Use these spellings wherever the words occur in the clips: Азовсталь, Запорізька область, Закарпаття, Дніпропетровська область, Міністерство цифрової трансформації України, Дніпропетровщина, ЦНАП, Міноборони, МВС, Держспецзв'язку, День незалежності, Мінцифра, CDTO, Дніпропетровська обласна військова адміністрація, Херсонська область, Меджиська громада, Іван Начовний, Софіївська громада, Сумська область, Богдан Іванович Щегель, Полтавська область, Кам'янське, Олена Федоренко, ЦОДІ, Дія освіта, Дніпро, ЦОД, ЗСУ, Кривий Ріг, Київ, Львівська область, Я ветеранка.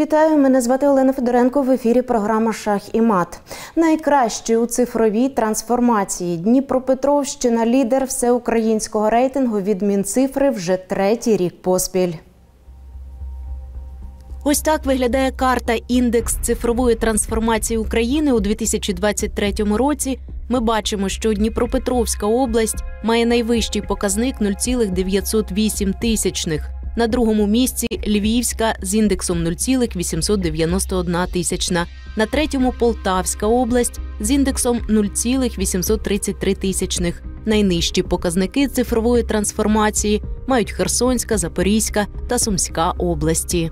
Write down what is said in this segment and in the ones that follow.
Вітаю, мене звати Олена Федоренко, в ефірі програма «Шах і мат». Найкращий у цифровій трансформації. Дніпропетровщина – лідер всеукраїнського рейтингу від Мінцифри вже третій рік поспіль. Ось так виглядає карта «Індекс цифрової трансформації України» у 2023 році. Ми бачимо, що Дніпропетровська область має найвищий показник 0,908. На другому місці Львівська з індексом 0,891. На третьому Полтавська область з індексом 0,833. Найнижчі показники цифрової трансформації мають Херсонська, Запорізька та Сумська області.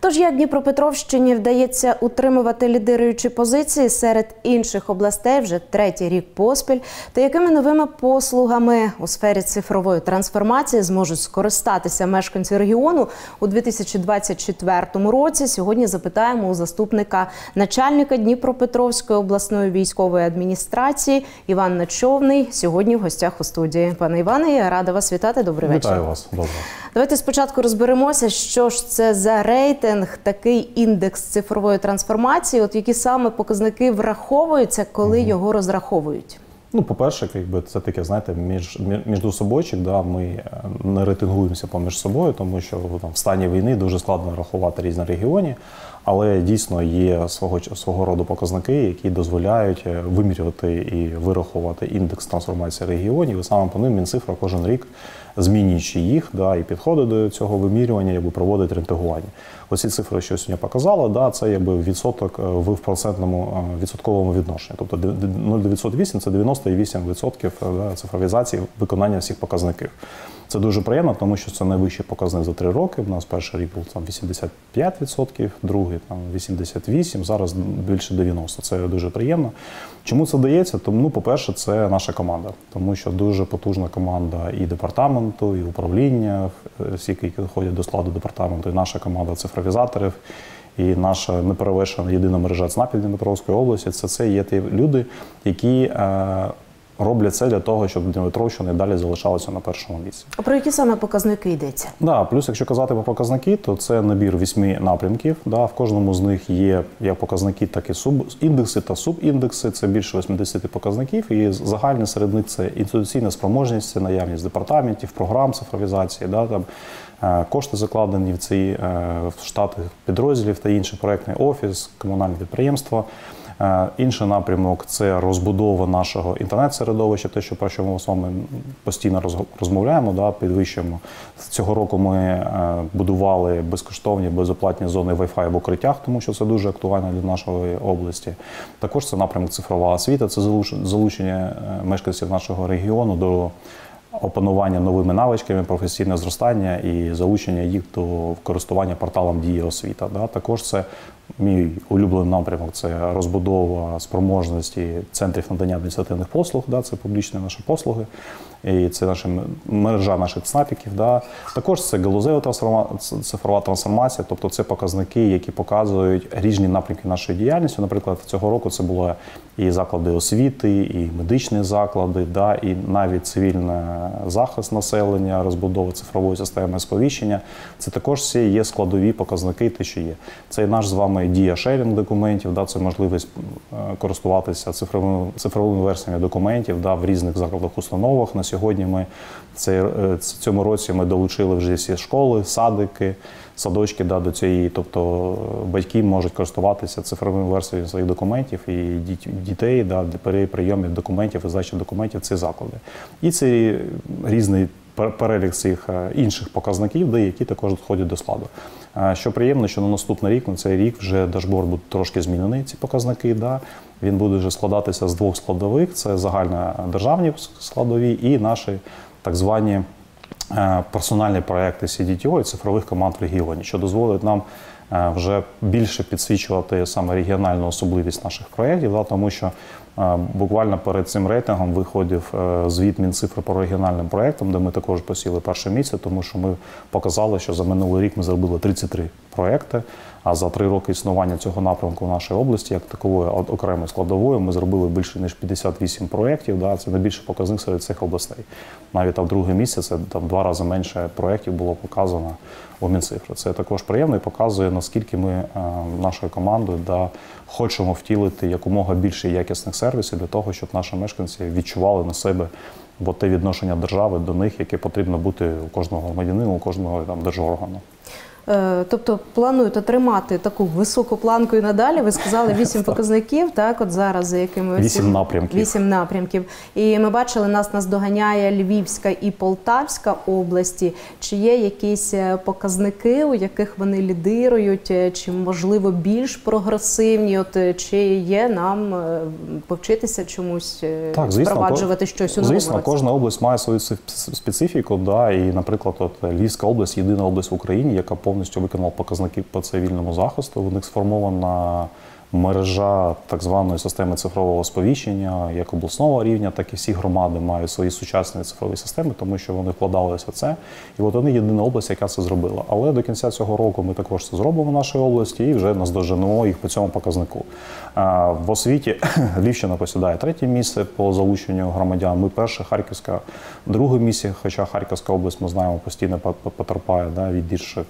Тож як Дніпропетровщині вдається утримувати лідируючі позиції серед інших областей вже третій рік поспіль, та якими новими послугами у сфері цифрової трансформації зможуть скористатися мешканці регіону у 2024 році, сьогодні запитаємо у заступника начальника Дніпропетровської обласної військової адміністрації Іван Начовний. Сьогодні в гостях у студії. Пане Іване, я рада вас вітати. Добрий вечір. Вітаю вас. Добре. Давайте спочатку розберемося, що ж це за рейтинг, такий індекс цифрової трансформації, от які саме показники враховуються, коли його розраховують? Ну, по-перше, це таке, знаєте, міждусобойчик, ми не рейтингуємося поміж собою, тому що в стані війни дуже складно рахувати різні регіони, але дійсно є свого роду показники, які дозволяють вимірювати і вирахувати індекс трансформації регіонів, і саме по ним Мінцифра кожен рік, змінюючи їх і підходи до цього вимірювання, проводить реінтегрування. Оці цифри, що сьогодні показали, це відсоток в відсотковому відношенні. Тобто 0,908 – це 98% цифровізації виконання всіх показників. Це дуже приємно, тому що це найвищий показник за 3 роки. У нас перший рік був 85%, другий 88%, зараз більше 90%. Це дуже приємно. Чому це дається? Ну, по-перше, це наша команда. Тому що дуже потужна команда і департаменту, і управління, всі, які ходять до складу департаменту, і наша команда цифровізаторів, і наша неперевершена єдина мережа ЦНАПів Дніпропетровської області. Це є ті люди, які роблять це для того, щоб Дніпропетровщина і далі залишалася на першому місці. А про які саме показники йдеться? Так, плюс якщо казати про показники, то це набір 8 напрямків. В кожному з них є як показники, так і індекси та субіндекси. Це більше 80 показників. І загальне серед них – це інституційна спроможність, наявність департаментів, програм цифровізації, кошти закладені в ці штати підрозділів та інші проєктний офіс, комунальні підприємства. Інший напрямок – це розбудова нашого інтернет-середовища, те, про що ми з вами постійно розмовляємо, підвищуємо. Цього року ми будували безкоштовні, безоплатні зони Wi-Fi в укриттях, тому що це дуже актуально для нашої області. Також це напрямок цифрова освіта, це залучення мешканців нашого регіону до опанування новими навичками, професійне зростання і залучення їх до користування порталом «Дія освіта». Також це мій улюблений напрямок – це розбудова спроможності центрів надання адміністративних послуг, це публічні наші послуги, і це мережа наших ЦНАПів. Також це галузева цифрова трансформація, тобто це показники, які показують різні напрямки нашої діяльності. Наприклад, цього року це були і заклади освіти, і медичні заклади, і навіть цивільний захист населення, розбудова цифрової системи сповіщення. Це також всі є складові показники, те, що є. Це і наш з вами дія шерінг документів, це можливість користуватися цифровими версіями документів в різних закладах установах. На сьогодні ми в цьому році долучили вже всі школи, садики, садочки до цієї. Тобто батьки можуть користуватися цифровими версіями своїх документів і дітей при прийомі документів і здачі документів в ці заклади. І це різний перелік цих інших показників, які також входять до складу. Що приємно, що на наступний рік, на цей рік вже дашборд буде трошки змінений, ці показники. Він буде вже складатися з 2 складових – це загальнодержавні складові і наші так звані персональні проекти CDTO і цифрових команд в регіоні, що дозволить нам вже більше підсвічувати саме регіональну особливість наших проєктів, тому що Буквально перед цим рейтингом виходив звіт Мінцифри по регіональним проєктам, де ми також посіли перше місце, тому що ми показали, що за минулий рік ми зробили 33 проєкти, а за 3 роки існування цього напрямку в нашій області, як такової окремої складової, ми зробили більше ніж 58 проєктів, да? Це найбільший показник серед цих областей. Навіть там друге місце, це там 2 рази менше проєктів було показано у Мінцифри. Це також приємно і показує, наскільки ми нашою командою хочемо втілити якомога більше якісних сервісів для того, щоб наші мешканці відчували на себе те відношення держави до них, яке потрібно бути у кожного громадянина, у кожного держоргану. Тобто плануєте тримати таку високу планку і надалі. Ви сказали 8 показників, так, от зараз, за якими ви... 8 напрямків. 8 напрямків. І ми бачили, нас наздоганяє Львівська і Полтавська області. Чи є якісь показники, у яких вони лідирують, чи, можливо, більш прогресивні, от, чи є нам повчитися чомусь, так, звісно, впроваджувати щось у новому році? Звісно, кожна область має свою специфіку, да, і, наприклад, от, Львівська область – єдина область в Україні, яка повністю виконала показники по цивільному захисту. У них сформована мережа так званої системи цифрового сповіщення, як обласного рівня, так і всі громади мають свої сучасні цифрові системи, тому що вони вкладалися в це. І от вони єдина область, яка це зробила. Але до кінця цього року ми також це зробимо в нашій області і вже наздоженемо їх по цьому показнику. В освіті Львівщина посідає 3-е місце по залученню громадян. Ми перше, Харківська – 2-е місце, хоча Харківська область, ми знаємо, постійно потерпає від інших.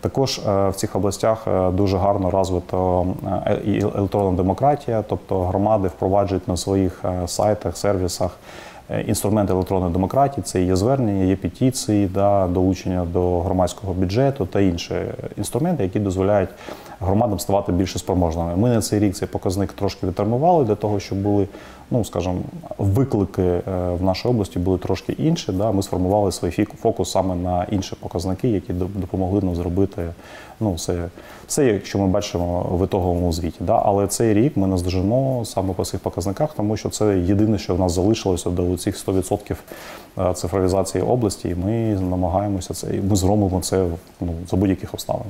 Також в цих областях дуже гарно розвито і електронна демократія, тобто громади впроваджують на своїх сайтах, сервісах інструменти електронної демократії, це є звернення, є петиції, долучення до громадського бюджету та інші інструменти, які дозволяють громадам ставати більше спроможними. Ми на цей рік цей показник трошки відтермували для того, щоб були, ну, скажімо, виклики в нашій області були трошки інші. Да? Ми сформували свій фокус саме на інші показники, які допомогли нам зробити, ну, все, якщо ми бачимо в ітоговому звіті. Да? Але цей рік ми наздожимо саме по цих показниках, тому що це єдине, що в нас залишилося до цих 100% цифровізації області, і ми намагаємося це, і ми зробимо це, ну, за будь-яких обставин.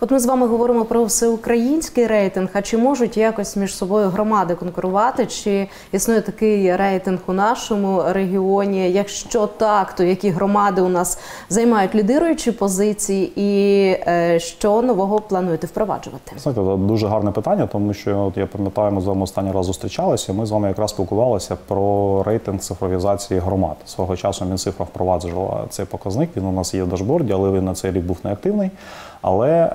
От ми з вами говоримо про всеукраїнський рейтинг, а чи можуть якось між собою громади конкурувати, чи існує такий рейтинг у нашому регіоні? Якщо так, то які громади у нас займають лідируючі позиції і що нового плануєте впроваджувати? Знаєте, це дуже гарне питання, тому що, от я пам'ятаю, ми з вами останній раз зустрічалися, ми з вами якраз спілкувалися про рейтинг цифровізації громад. Свого часу Мінцифра впроваджувала цей показник, він у нас є в дашборді, але він на цей рік був неактивний. Але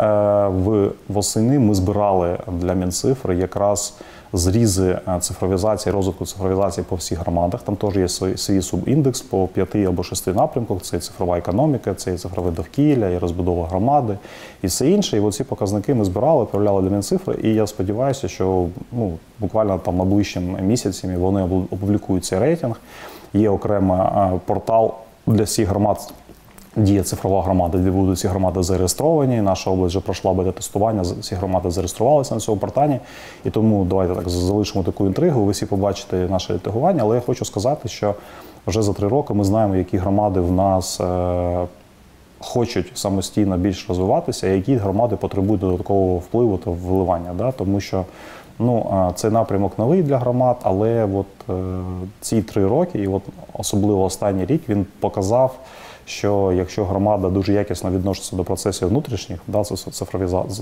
восени ми збирали для Мінцифри якраз зрізи цифровізації, розвитку цифровізації по всіх громадах. Там теж є свій субіндекс по 5 або 6 напрямках. Це і цифрова економіка, це і цифрове довкілля, і розбудова громади, і все інше. І оці показники ми збирали, відправляли для Мінцифри. І я сподіваюся, що, ну, буквально там найближчим місяцями вони опублікують цей рейтинг. Є окремий портал для всіх громад «Дія цифрова громада», де будуть ці громади зареєстровані. Наша область вже пройшла бета-тестування, ці громади зареєструвалися на цьому порталі. І тому давайте так залишимо таку інтригу, ви всі побачите наше рейтингування. Але я хочу сказати, що вже за 3 роки ми знаємо, які громади в нас хочуть самостійно більш розвиватися, а які громади потребують додаткового впливу та вливання. Да? Тому що, ну, цей напрямок новий для громад, але от ці 3 роки, і от особливо останній рік, він показав, що якщо громада дуже якісно відноситься до процесів внутрішніх, да,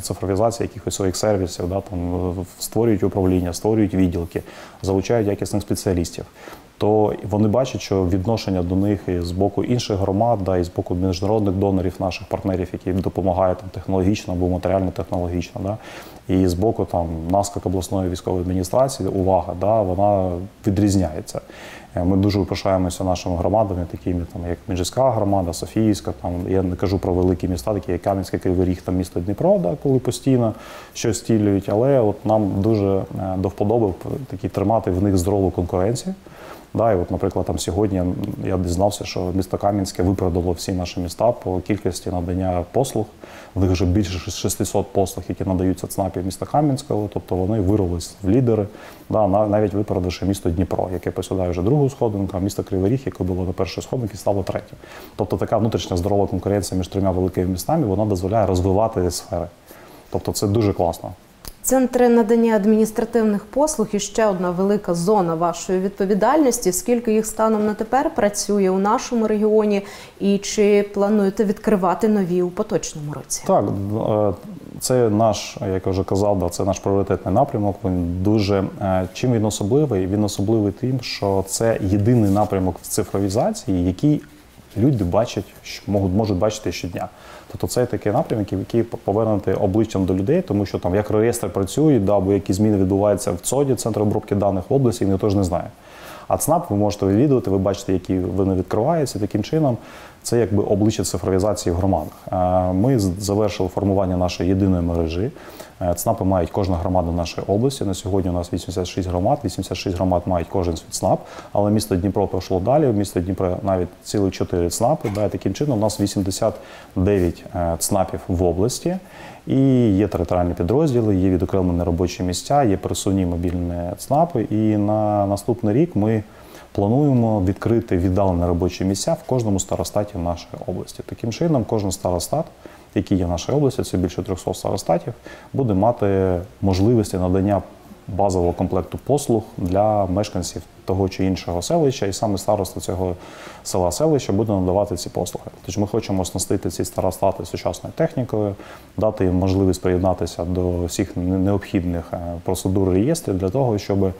цифровізації якихось своїх сервісів, да, там, створюють управління, створюють відділки, залучають якісних спеціалістів, то вони бачать, що відношення до них і з боку інших громад, да, і з боку міжнародних донорів, наших партнерів, які допомагають там, технологічно або матеріально-технологічно, да, і з боку там, нас, як обласної військової адміністрації, увага, да, вона відрізняється. Ми дуже пишаємося нашими громадами, такими там, як Меджиська громада, Софіївська, там, я не кажу про великі міста, такі як Кам'янське, Кривий Ріг, там місто Дніпро, да, коли постійно щось стілюють, але от нам дуже до вподоби такі, тримати в них здорову конкуренцію. Да, і от, наприклад, там сьогодні я дізнався, що місто Кам'янське випередило всі наші міста по кількості надання послуг. У них вже більше 600 послуг, які надаються ЦНАПі міста Кам'янського, тобто вони вирвались в лідери, да, навіть випередивши місто Дніпро, яке посідає вже 2-у сходинку, а місто Кривий Ріг, яке було на 1-й сходинці, стало 3-м. Тобто така внутрішня здорова конкуренція між 3 великими містами, вона дозволяє розвивати сфери. Тобто це дуже класно. Центри надання адміністративних послуг – і ще одна велика зона вашої відповідальності. Скільки їх станом на тепер працює у нашому регіоні і чи плануєте відкривати нові у поточному році? Так, це наш, як я вже казав, це наш пріоритетний напрямок. Він дуже, чим він особливий? Він особливий тим, що це єдиний напрямок в цифровізації, який люди бачать, можуть бачити щодня. Тобто це такий напрямок, який повернути обличчям до людей, тому що там як реєстр працює, або які зміни відбуваються в ЦОДі, Центр обробки даних в області, ніхто ж не знає. А ЦНАП ви можете відвідувати, ви бачите, які вони відкриваються таким чином. Це якби обличчя цифровізації в громадах. Ми завершили формування нашої єдиної мережі. ЦНАПи мають кожна громада нашої області. На сьогодні у нас 86 громад. 86 громад мають кожен свій ЦНАП. Але місто Дніпро пішло далі. Місто Дніпро навіть цілих 4 ЦНАПи. Таким чином у нас 89 ЦНАПів в області. І є територіальні підрозділи, є відокремлені робочі місця, є пересувні мобільні ЦНАПи. І на наступний рік ми плануємо відкрити віддалені робочі місця в кожному старостаті нашої області. Таким чином, кожен старостат, який є в нашій області, це більше 300 старостатів, буде мати можливості надання базового комплекту послуг для мешканців того чи іншого селища, і саме староста цього села-селища буде надавати ці послуги. Тож ми хочемо оснастити ці старостати сучасною технікою, дати їм можливість приєднатися до всіх необхідних процедур реєстрів для того, щоб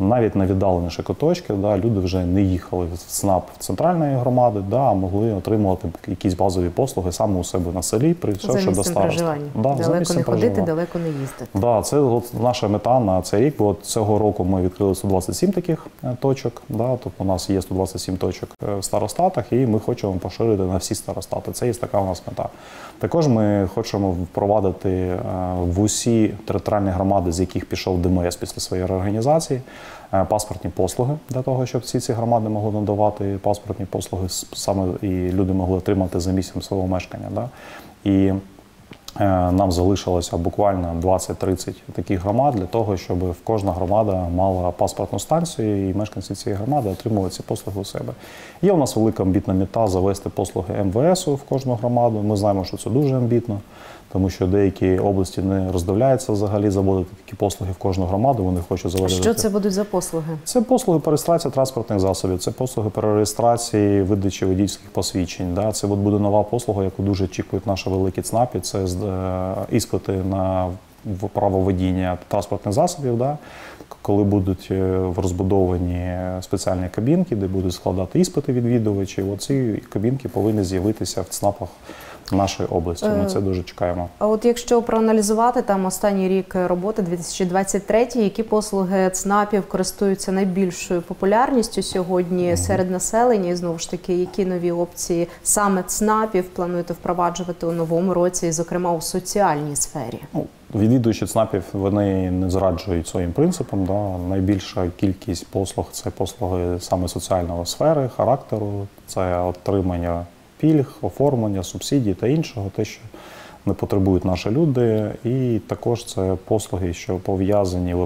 навіть на віддаленіші куточки люди вже не їхали в ЦНАП центральної громади, а могли отримувати якісь базові послуги саме у себе на селі, прийшовши до староста. Далеко не ходити, далеко не їздити. Це наша мета на цей рік. Цього року ми відкрили 127 таких точок. У нас є 127 точок в старостатах, і ми хочемо поширити на всі старостати. Це є така у нас мета. Також ми хочемо впровадити в усі територіальні громади, з яких пішов ДМС після своєї реорганізації, паспортні послуги для того, щоб всі ці громади могли надавати паспортні послуги, саме і люди могли отримати за місцем свого мешкання. І нам залишилося буквально 20-30 таких громад для того, щоб кожна громада мала паспортну станцію і мешканці цієї громади отримували ці послуги у себе. Є у нас велика амбітна мета завести послуги МВС в кожну громаду. Ми знаємо, що це дуже амбітно, тому що деякі області не роздивляються взагалі заводити такі послуги в кожну громаду, вони хочуть заводити. Що це будуть за послуги? Це послуги по реєстрації транспортних засобів, це послуги по реєстрації видачі водійських посвідчень. Це буде нова послуга, яку дуже очікують наші великі ЦНАПи, це іспити на право водіння транспортних засобів, коли будуть розбудовані спеціальні кабінки, де будуть складати іспити відвідувачі. Оці кабінки повинні з'явитися в ЦНАПах нашої області. Ми це дуже чекаємо. А от якщо проаналізувати останній рік роботи, 2023, які послуги ЦНАПів користуються найбільшою популярністю сьогодні серед населення? І знову ж таки, які нові опції саме ЦНАПів плануєте впроваджувати у новому році, і зокрема у соціальній сфері? Відвідувачі ЦНАПів, вони не зраджують своїм принципам. Найбільша кількість послуг – це послуги саме соціальної сфери, характеру, це отримання пільг, оформлення, субсидій та іншого, те, що не потребують наші люди. І також це послуги, що пов'язані,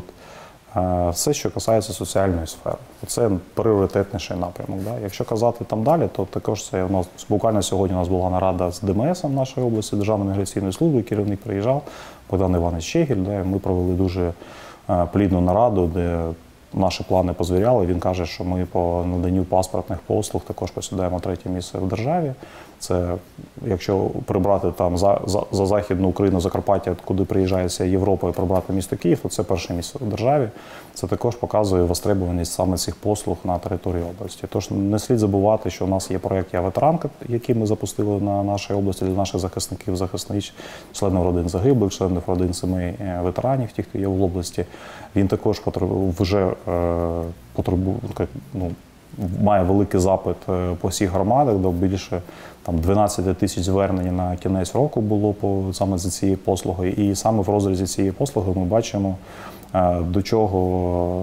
все, що касається соціальної сфери. Це пріоритетніший напрямок. Якщо казати там далі, то також це у нас, буквально сьогодні у нас була нарада з ДМС нашої області, Державної міграційної служби, керівник приїжджав, Богдан Іванович Щегель, де ми провели дуже плідну нараду, де наші плани позвіряли. Він каже, що ми по наданню паспортних послуг також посідаємо 3-е місце в державі. Це, якщо прибрати за Західну Україну, Закарпаття, куди приїжджається Європа, і прибрати місто Київ, то це 1-е місце в державі. Це також показує востребованість саме цих послуг на території області. Тож не слід забувати, що у нас є проєкт «Я ветеранка», який ми запустили на нашій області для наших захисників, захисниць, членів родин загиблих, членів родин сімей ветеранів, тих, хто є в області. Він також вже має великий запит по всіх громадах, до більше 12 тисяч звернень на кінець року було саме за цією послугою. І саме в розрізі цієї послуги ми бачимо, до чого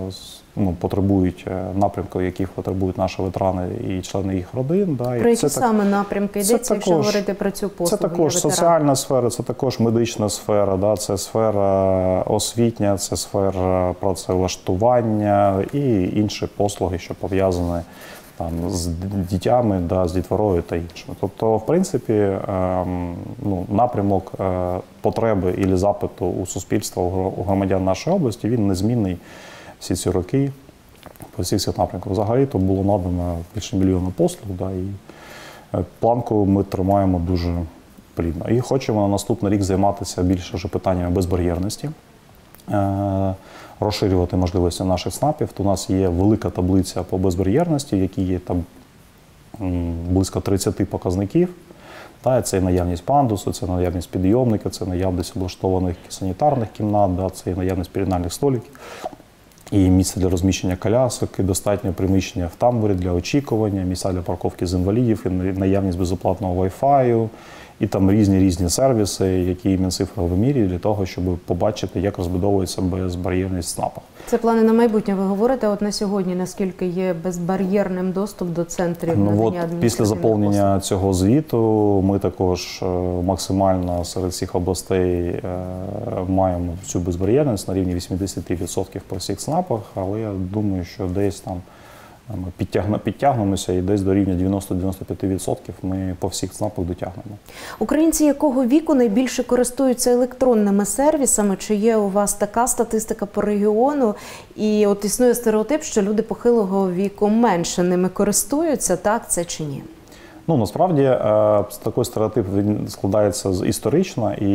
потребують напрямки, яких потребують наші ветерани і члени їх родин. Про які саме напрямки йдеться, якщо говорити про цю послугу? Це також соціальна сфера, це також медична сфера, це сфера освітня, це сфера працевлаштування і інші послуги, що пов'язані там, з дітьми, да, з дітворою та іншим. Тобто, в принципі, ну, напрямок потреби і запиту у суспільства, у громадян нашої області, він незмінний всі ці роки по всіх цих напрямках. Взагалі, то було надано більше мільйона послуг, да, і планку ми тримаємо дуже плідно. І хочемо на наступний рік займатися більше вже питаннями безбар'єрності, розширювати можливості наших ЦНАПів. У нас є велика таблиця по безбар'єрності, в якій є там близько 30 показників. Та, це і наявність пандусу, це наявність підйомника, це наявність облаштованих санітарних кімнат, да, це і наявність пеленальних столиків, і місце для розміщення колясок, і достатнє приміщення в тамбурі для очікування, місця для парковки з інвалідів, і наявність безоплатного Wi-Fi, і там різні сервіси, які Мінцифра вимірює для того, щоб побачити, як розбудовується безбар'єрність ЦНАПу. Це плани на майбутнє. Ви говорите, от на сьогодні, наскільки є безбар'єрним доступ до центрів надання адміністративних послуг? Після заповнення цього звіту ми також максимально серед всіх областей маємо цю безбар'єрність на рівні 80% по всіх ЦНАПах, але я думаю, що десь там підтягнемося і десь до рівня 90-95% ми по всіх ЦНАПах дотягнемо. Українці якого віку найбільше користуються електронними сервісами? Чи є у вас така статистика по регіону? І от існує стереотип, що люди похилого віку менше ними користуються, так це чи ні? Ну, насправді, такий стереотип складається історично, і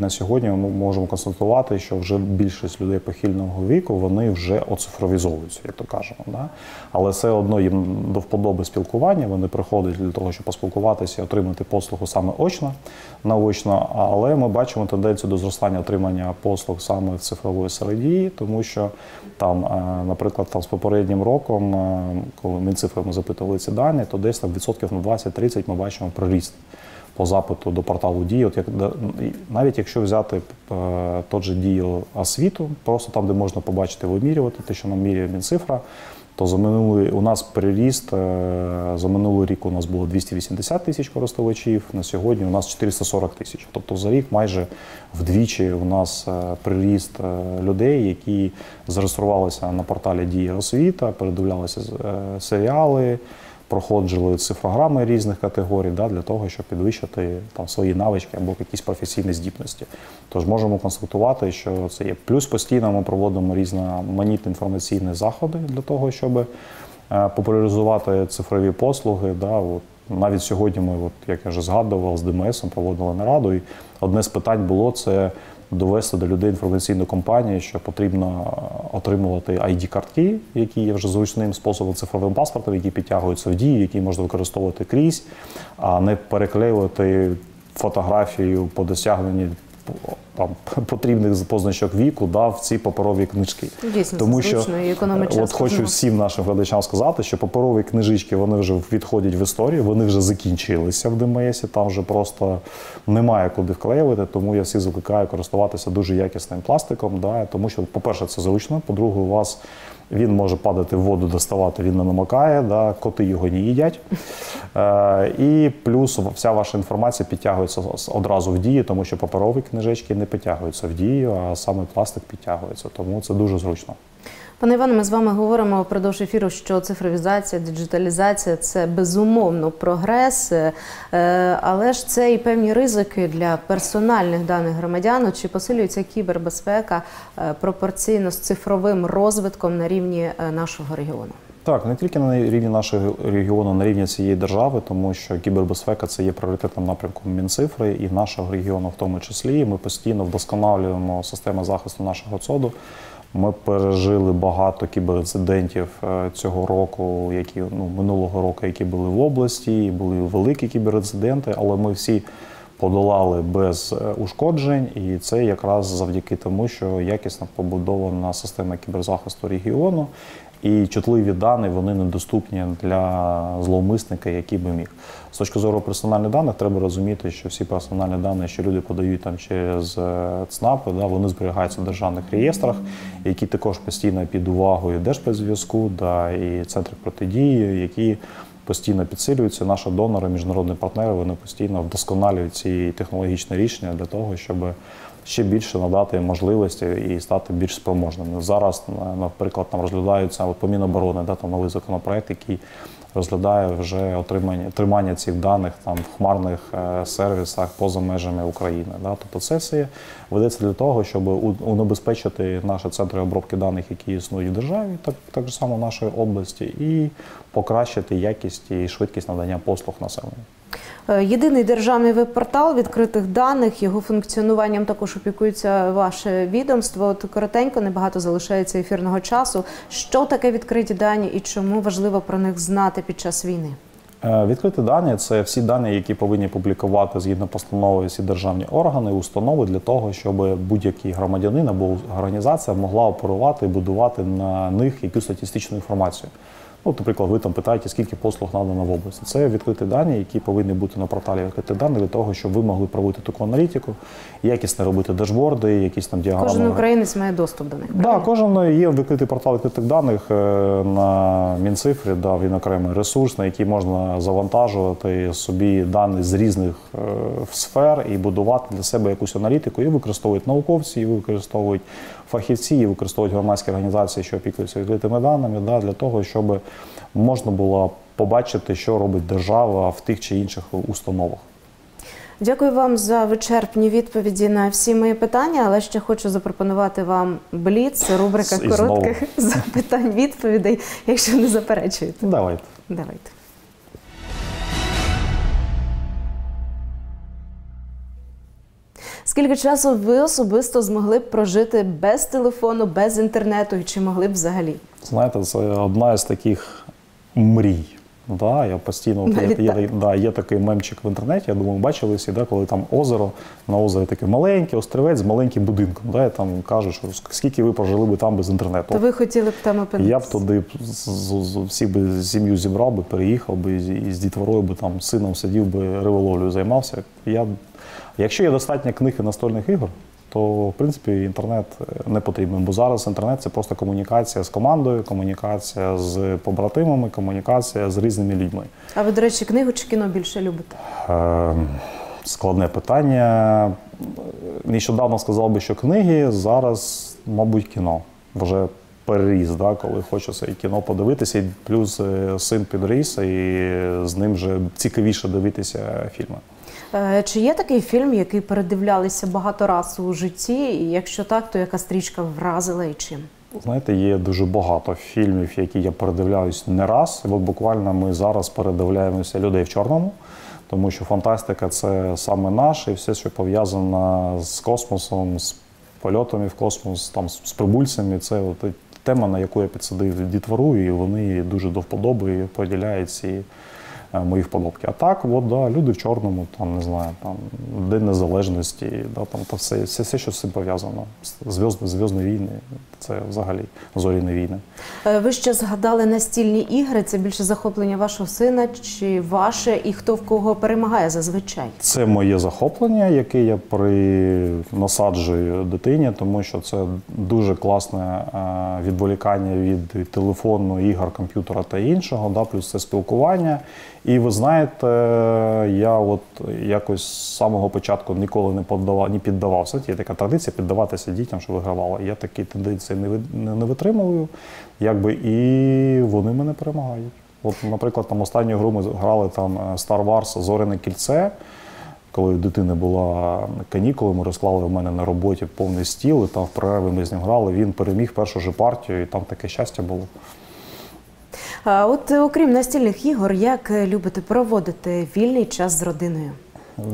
на сьогодні ми можемо констатувати, що вже більшість людей похильного віку, вони вже оцифровізовуються, як то кажемо. Да? Але все одно їм до вподоби спілкування, вони приходять для того, щоб поспілкуватися і отримати послугу саме очно, наочно. Але ми бачимо тенденцію до зростання отримання послуг саме в цифровій середі, тому що там, наприклад, там, з попереднім роком, коли Мінцифрами запитували ці дані, то десь там відсотків на 20-30 ми бачимо приріст по запиту до порталу «Дії». От як, навіть якщо взяти тот же «Дію освіту», просто там, де можна побачити, вимірювати те, що нам міряє Мінцифра, то за минулий у нас приріст, за минулий рік у нас було 280 тисяч користувачів, на сьогодні у нас 440 тисяч. Тобто за рік майже вдвічі у нас приріст людей, які зареєструвалися на порталі «Дія освіта», передивлялися серіали, проходжили цифрограми різних категорій, да, для того, щоб підвищити там, свої навички або якісь професійні здібності. Тож можемо констатувати, що це є. Плюс постійно ми проводимо різноманітні інформаційні заходи для того, щоб популяризувати цифрові послуги. Да. От, навіть сьогодні ми, от, як я вже згадував, з ДМСом проводили нараду, і одне з питань було це довести до людей інформаційну кампанію, що потрібно отримувати ID-картки, які є вже зручним способом цифровим паспортом, які підтягуються в дію, які можна використовувати крізь, а не переклеювати фотографію по досягненні там, потрібних позначок віку, да, в ці паперові книжки. Дійсно, тому що от хочу всім нашим глядачам сказати, що паперові книжечки, вони вже відходять в історію, вони вже закінчилися в ДМСі, там вже просто немає куди вклеювати, тому я всіх закликаю користуватися дуже якісним пластиком, да, тому що, по-перше, це зручно, по-друге, у вас він може падати в воду, доставати, він не намокає, да, коти його не їдять. І плюс вся ваша інформація підтягується одразу в дії, тому що паперові книжечки не підтягуються в дію, а саме пластик підтягується. Тому це дуже зручно. Пане Іване, ми з вами говоримо впродовж ефіру, що цифровізація, диджиталізація – це безумовно прогрес, але ж це і певні ризики для персональних даних громадян. Чи посилюється кібербезпека пропорційно з цифровим розвитком на рівні нашого регіону? Так, не тільки на рівні нашого регіону, на рівні цієї держави, тому що кібербезпека – це є пріоритетним напрямком Мінцифри і нашого регіону в тому числі. Ми постійно вдосконалюємо систему захисту нашого ЦОДу. Ми пережили багато кіберінцидентів цього року, які, ну, минулого року, які були в області, були великі кіберінциденти, але ми всі подолали без ушкоджень, і це якраз завдяки тому, що якісно побудована система кіберзахисту регіону, і чутливі дані, вони недоступні для зловмисника, який би міг. З точки зору персональних даних, треба розуміти, що всі персональні дані, що люди подають там через ЦНАПи, да, вони зберігаються в державних реєстрах, які також постійно під увагою Держспецзв'язку, да, і центрів протидії, які постійно підсилюються. Наші донори, міжнародні партнери, вони постійно вдосконалюють ці технологічні рішення для того, щоб ще більше надати можливості і стати більш спроможними. Зараз, наприклад, там розглядаються по Міноборони, да, там новий законопроект, який розглядає вже отримання цих даних там, в хмарних сервісах поза межами України. Да? Тобто це все ведеться для того, щоб унебезпечити наші центри обробки даних, які існують в державі, так само в нашій області, і покращити якість і швидкість надання послуг населенню. Єдиний державний веб-портал відкритих даних, його функціонуванням також опікується ваше відомство. От коротенько, небагато залишається ефірного часу. Що таке відкриті дані і чому важливо про них знати під час війни? Відкриті дані – це всі дані, які повинні публікувати згідно постанови всі державні органи, установи для того, щоб будь-який громадянин або організація могла оперувати і будувати на них якусь статистичну інформацію. Ну, наприклад, ви там питаєте, скільки послуг надано в області. Це відкриті дані, які повинні бути на порталі відкритих даних для того, щоб ви могли проводити таку аналітику, якісно робити дашборди, якісь там діаграми. Кожен українець має доступ до них. Так, да, кожен є відкритий портал відкритих даних на Мінцифрі, да, він окремий ресурс, на який можна завантажувати собі дані з різних сфер і будувати для себе якусь аналітику. І використовують науковці, і використовують фахівці, і використовують громадські організації, що опікуються відкритими даними, да, для того, щоб можна було побачити, що робить держава в тих чи інших установах. Дякую вам за вичерпні відповіді на всі мої питання, але ще хочу запропонувати вам бліц, рубрика коротких запитань-відповідей, якщо не заперечуєте. Давайте. Давайте. Скільки часу ви особисто змогли б прожити без телефону, без інтернету і чи могли б взагалі? Знаєте, це одна із таких мрій. Да, я постійно, є такий мемчик в інтернеті, я думаю, бачили всі, да, коли там озеро, на озері такий маленький острівець з маленьким будинком. Да, я там кажу, що скільки ви прожили б там без інтернету. То ви хотіли б там опинитися? Я б туди всі б сім'ю зібрав би, переїхав би і з дітворою би там, з сином сидів би, риболовлю займався. Якщо є достатньо книг і настольних ігор, то, в принципі, інтернет не потрібен, бо зараз інтернет – це просто комунікація з командою, комунікація з побратимами, комунікація з різними людьми. А ви, до речі, книгу чи кіно більше любите? Складне питання. Нещодавно сказав би, що книги, зараз, мабуть, кіно. Вже переріс, да, коли хочеться і кіно подивитися, і плюс син підріс, і з ним вже цікавіше дивитися фільми. Чи є такий фільм, який передивлялися багато разів у житті, і якщо так, то яка стрічка вразила і чим? Знаєте, є дуже багато фільмів, які я передивляюсь не раз, бо буквально ми зараз передивляємося «Людей в чорному», тому що фантастика – це саме наш, і все, що пов'язано з космосом, з польотами в космос, там, з прибульцями – це от тема, на яку я підсадив дітвору, і вони дуже до вподоби і поділяють ці мої вподобки. А так, от, да, «Люди в чорному», там, не знаю, там, «День незалежності», да, там, та все, що з цим пов'язано. «Зв'язні війни» – це взагалі «Зоряні війни». Ви ще згадали настільні ігри. Це більше захоплення вашого сина чи ваше? І хто в кого перемагає зазвичай? Це моє захоплення, яке я насаджую дитині, тому що це дуже класне відволікання від телефону, ігор, комп'ютера та іншого, да, плюс це спілкування. І ви знаєте, я от якось з самого початку ніколи не піддавався. Є така традиція піддаватися дітям, що вигравала. Я такі тенденції не витримую, якби, і вони мене перемагають. От, наприклад, там останню гру ми грали там Star Wars «Зоряне кільце». Коли дитина була канікули, ми розклали в мене на роботі повний стіл, і там в перерви ми з ним грали, він переміг першу ж партію, і там таке щастя було. От, окрім настільних ігор, як любите проводити вільний час з родиною?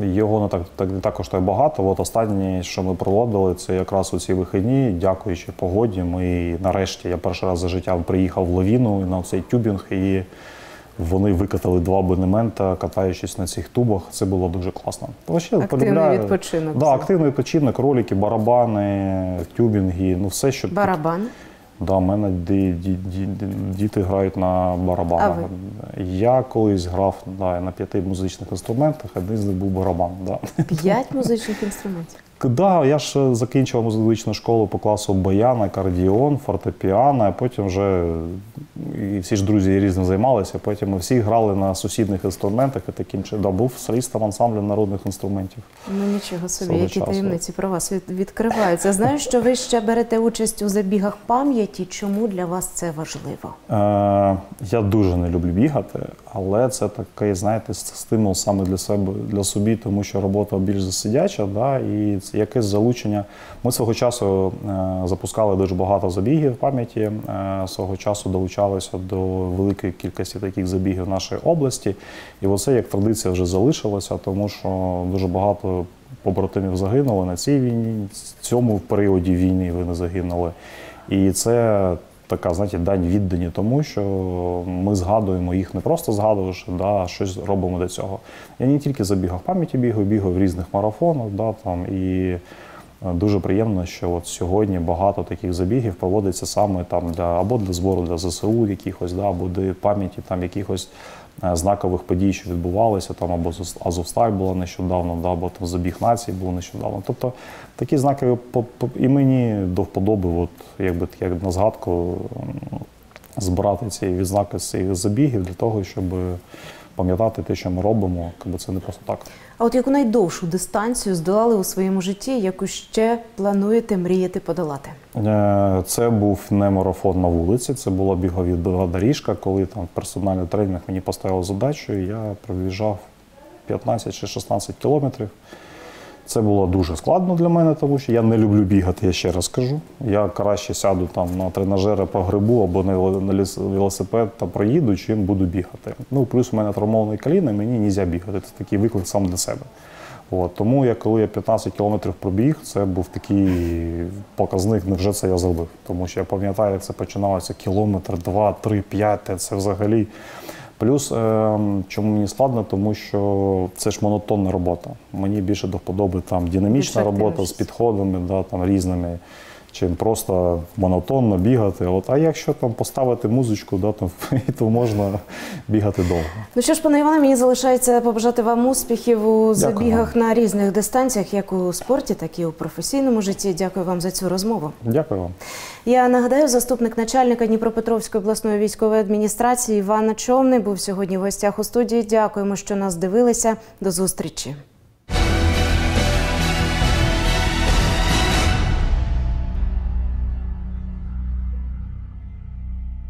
Його не також так багато. От останнє, що ми проводили, це якраз у ці вихідні, дякуючи погоді. Ми нарешті, я перший раз за життя приїхав в Лавіну на цей тюбінг, і вони викатали 2 абонемента, катаючись на цих тубах. Це було дуже класно. Активний відпочинок. Так, активний відпочинок, ролики, барабани, тюбінги, ну все, що... Барабани? Да, в мене діти грають на барабанах. Я колись грав на 5 музичних інструментах, один з них був барабан. 5 музичних інструментів? Так, я ж закінчував музичну школу по класу баяна, акордіон, фортепіано, а потім вже і всі ж друзі різно займалися, потім ми всі грали на сусідних інструментах і таким чином. Да, був солістом ансамблю народних інструментів. Ну нічого собі, які таємниці про вас відкриваються. Знаю, що ви ще берете участь у забігах пам'яті. Чому для вас це важливо? Я дуже не люблю бігати, але це такий, знаєте, стимул саме для себе, для собі, тому що робота більш засидяча, да, і якесь залучення. Ми свого часу запускали дуже багато забігів пам'яті, свого часу долучалися до великої кількості таких забігів в нашій області. І оце як традиція вже залишилося, тому що дуже багато побратимів загинули на цій війні, в цьому періоді війни вони загинули. І це така, знаєте, дань віддані тому, що ми згадуємо їх, не просто згадуєш, да, щось робимо до цього. Я не тільки забігав пам'яті, бігав в різних марафонах, да, там, і дуже приємно, що от сьогодні багато таких забігів проводиться саме там для, або для збору, для ЗСУ якихось, да, або для пам'яті там якихось знакових подій, що відбувалися, там або Азовсталь була нещодавно, да, або там забіг нації був нещодавно. Тобто такі знаки і мені до вподоби, от, якби, як на згадку, збирати ці відзнаки з цих забігів для того, щоб пам'ятати те, що ми робимо, якби це не просто так. А от яку найдовшу дистанцію здолали у своєму житті, яку ще плануєте, мрієте подолати? Це був не марафон на вулиці, це була бігова доріжка, коли там персональний тренер мені поставив задачу, і я пробіжав 15 чи 16 кілометрів. Це було дуже складно для мене, тому що я не люблю бігати, я ще раз кажу. Я краще сяду там на тренажери по грибу або на велосипед та проїду, чим буду бігати. Ну, плюс у мене травмоване коліно, мені не можна бігати. Це такий виклик сам для себе. От. Тому я, коли я 15 кілометрів пробіг, це був такий показник, невже це я зробив. Тому що я пам'ятаю, як це починалося кілометр, два, три, п'ять, це взагалі. Плюс, чому мені складно, тому що це ж монотонна робота. Мені більше до вподоби там динамічна робота з підходами, да, там різними, чим просто монотонно бігати. От, а якщо там поставити музичку, да, там, то можна бігати довго. Ну що ж, пане Іване, мені залишається побажати вам успіхів у забігах на різних дистанціях, як у спорті, так і у професійному житті. Дякую вам за цю розмову. Дякую вам. Я нагадаю, заступник начальника Дніпропетровської обласної військової адміністрації Іван Начовний був сьогодні в гостях у студії. Дякуємо, що нас дивилися. До зустрічі.